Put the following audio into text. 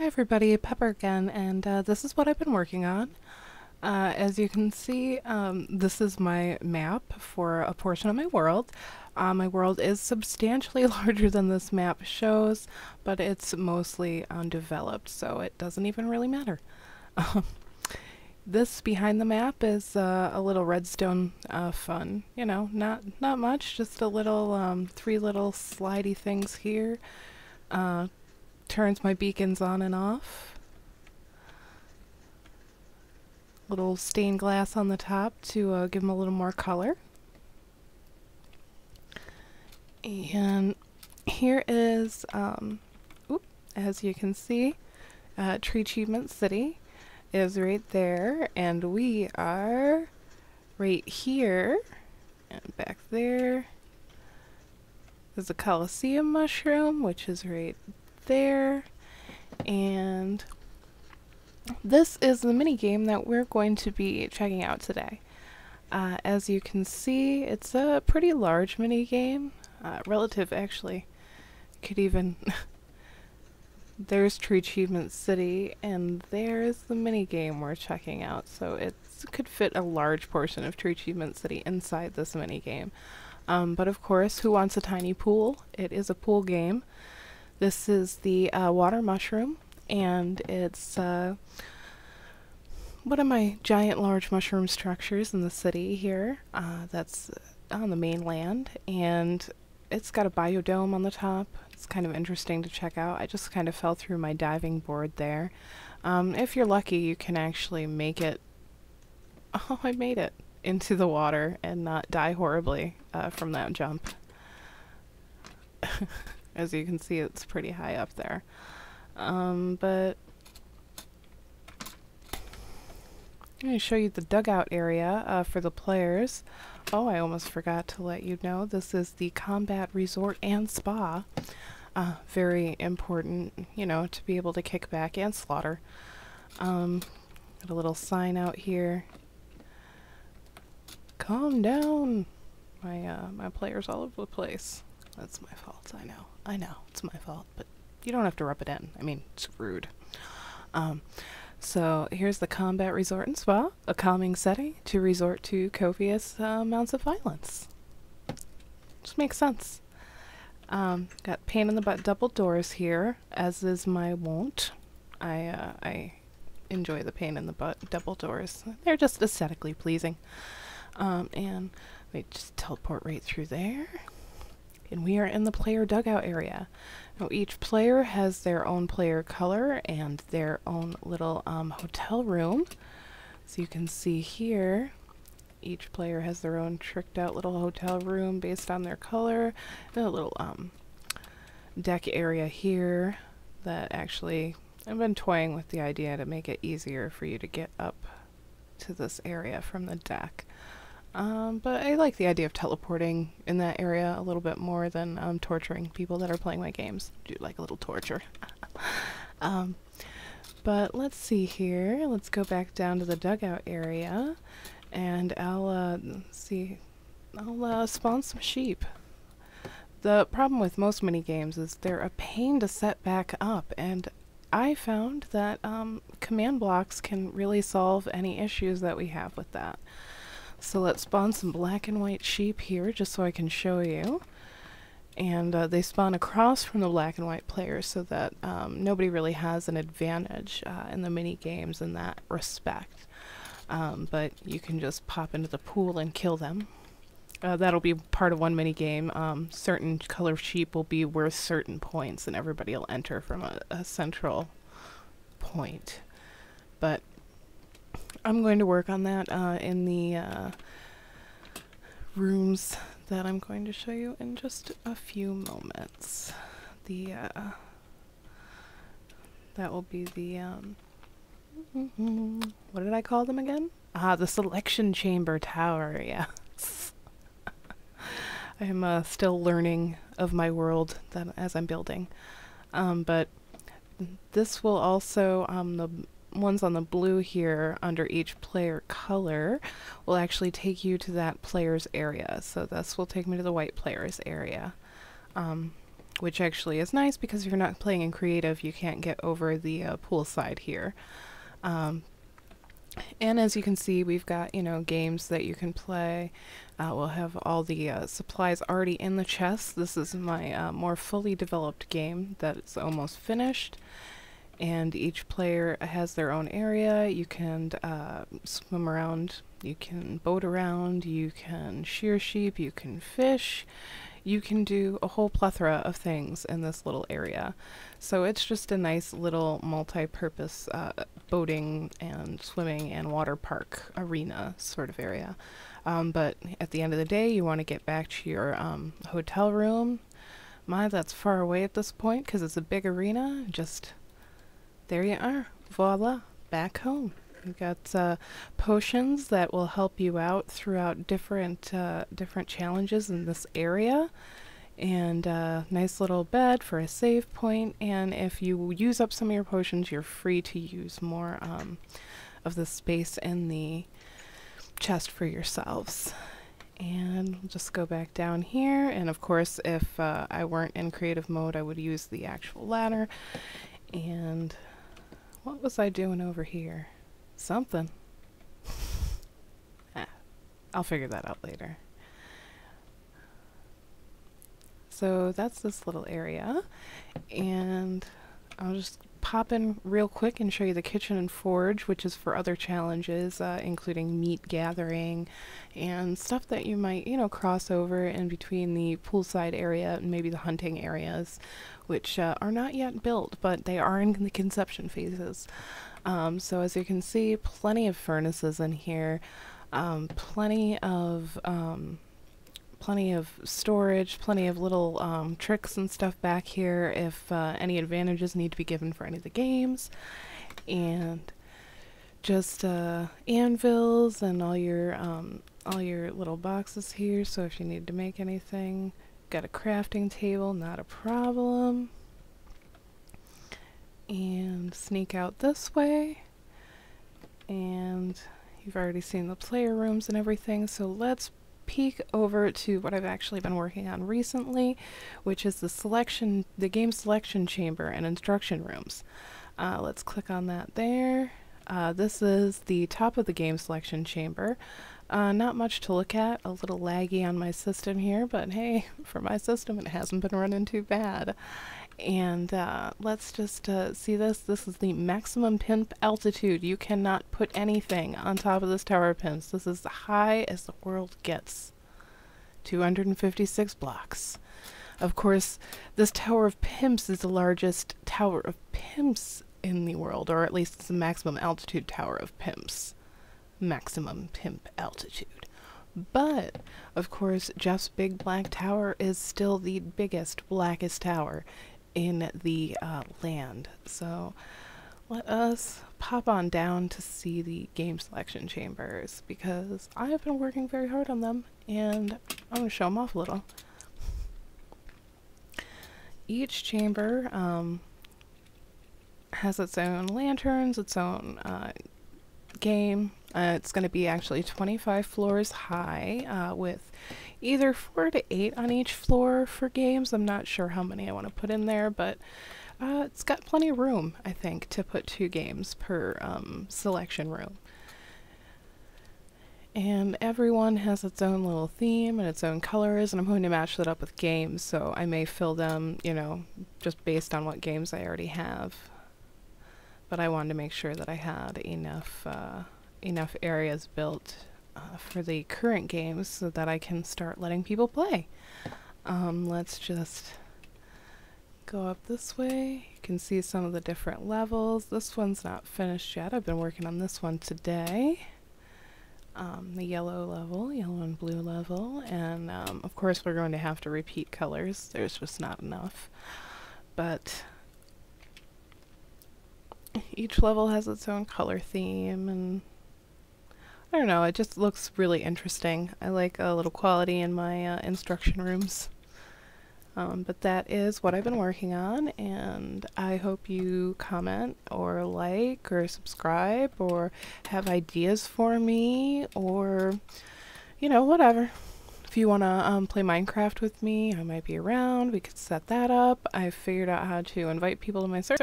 Hi everybody, Pepper again, and this is what I've been working on. As you can see, this is my map for a portion of my world. My world is substantially larger than this map shows, but it's mostly undeveloped, so it doesn't even really matter. This behind the map is a little redstone fun. You know, not much, just a little, three little slidey things here. Turns my beacons on and off. Little stained glass on the top to give them a little more color. And here is, as you can see, Tree Achievement City is right there, and we are right here and back there. There's a Colosseum mushroom, which is right there, and this is the mini game that we're going to be checking out today. As you can see, it's a pretty large mini game, relative actually. Could even there's Tree Achievement City, and there's the mini game we're checking out. So it could fit a large portion of Tree Achievement City inside this mini game. But of course, who wants a tiny pool? It is a pool game. This is the water mushroom, and it's one of my giant large mushroom structures in the city here. That's on the mainland, and it's got a biodome on the top. It's kind of interesting to check out. I just kind of fell through my diving board there. If you're lucky, you can actually make it... Oh, I made it into the water and not die horribly from that jump. As you can see, it's pretty high up there. But I'm going to show you the dugout area for the players. Oh, I almost forgot to let you know, this is the Combat Resort and Spa. Very important, you know, to be able to kick back and slaughter. Got a little sign out here. Calm down! My player's all over the place. That's my fault, I know, it's my fault, but you don't have to rub it in. I mean, it's rude. So here's the Combat Resort and Spa, a calming setting to resort to copious amounts of violence. Which makes sense. Got pain in the butt double doors here, as is my wont. I enjoy the pain in the butt double doors. They're just aesthetically pleasing. And let me just teleport right through there. And we are in the player dugout area. Now each player has their own player color and their own little hotel room. So you can see here, each player has their own tricked out little hotel room based on their color. And a little deck area here that actually, I've been toying with the idea to make it easier for you to get up to this area from the deck. But I like the idea of teleporting in that area a little bit more than torturing people that are playing my games. I do like a little torture. But let's see here. Let's go back down to the dugout area, and I'll see. I'll spawn some sheep. The problem with most mini games is they're a pain to set back up, and I found that command blocks can really solve any issues that we have with that. So let's spawn some black and white sheep here, just so I can show you. And they spawn across from the black and white players so that nobody really has an advantage in the mini games in that respect. But you can just pop into the pool and kill them. That'll be part of one mini game. Certain color sheep will be worth certain points, and everybody will enter from a central point. But I'm going to work on that in the rooms that I'm going to show you in just a few moments. That will be the what did I call them again? Ah, the selection chamber tower. Yes, I'm still learning of my world that as I'm building, but this will also the ones on the blue here under each player color will actually take you to that player's area. So this will take me to the white player's area. which actually is nice because if you're not playing in creative, you can't get over the pool side here. And as you can see, we've got, you know, games that you can play. We'll have all the supplies already in the chest. This is my more fully developed game that's almost finished. And each player has their own area. You can swim around, you can boat around, you can shear sheep, you can fish. You can do a whole plethora of things in this little area. So it's just a nice little multi-purpose boating and swimming and water park arena sort of area. But at the end of the day, you want to get back to your hotel room. My, that's far away at this point because it's a big arena. Just, there you are. Voila, back home. We've got potions that will help you out throughout different challenges in this area, and nice little bed for a save point. And if you use up some of your potions, you're free to use more of the space in the chest for yourselves. And we'll just go back down here. And of course, if I weren't in creative mode, I would use the actual ladder. And what was I doing over here? Something. I'll figure that out later. So that's this little area, and I'll just pop in real quick and show you the kitchen and forge, which is for other challenges, including meat gathering and stuff that you might, you know, cross over in between the poolside area and maybe the hunting areas, which are not yet built, but they are in the conception phases. So as you can see, plenty of furnaces in here, plenty of storage, plenty of little tricks and stuff back here if any advantages need to be given for any of the games, and just anvils and all your little boxes here. So if you need to make anything, got a crafting table, not a problem. And sneak out this way, and you've already seen the player rooms and everything, so let's peek over to what I've actually been working on recently, which is the game selection chamber and instruction rooms. Let's click on that there. This is the top of the game selection chamber. Not much to look at, a little laggy on my system here, but hey, for my system it hasn't been running too bad. And let's just see this. This is the maximum pin altitude. You cannot put anything on top of this tower of pins. This is as high as the world gets. 256 blocks. Of course, this Tower of Pimps is the largest Tower of Pimps in the world, or at least it's the maximum altitude Tower of Pimps. Maximum pimp altitude. But, of course, Jeff's Big Black Tower is still the biggest, blackest tower in the land. So let us pop on down to see the game selection chambers, because I have been working very hard on them and I'm going to show them off a little. Each chamber has its own lanterns, its own game. It's going to be actually 25 floors high, with either 4 to 8 on each floor for games. I'm not sure how many I want to put in there, but it's got plenty of room, I think, to put 2 games per selection room. And everyone has its own little theme and its own colors, and I'm going to match that up with games, so I may fill them, you know, just based on what games I already have. But I wanted to make sure that I had enough areas built for the current games so that I can start letting people play. Let's just go up this way. You can see some of the different levels. This one's not finished yet. I've been working on this one today. The yellow level, yellow and blue level, and of course we're going to have to repeat colors. There's just not enough. But each level has its own color theme, and I don't know, it just looks really interesting. I like a little quality in my instruction rooms. But that is what I've been working on, and I hope you comment or like or subscribe or have ideas for me or, you know, whatever. If you want to play Minecraft with me, I might be around. We could set that up. I figured out how to invite people to my server.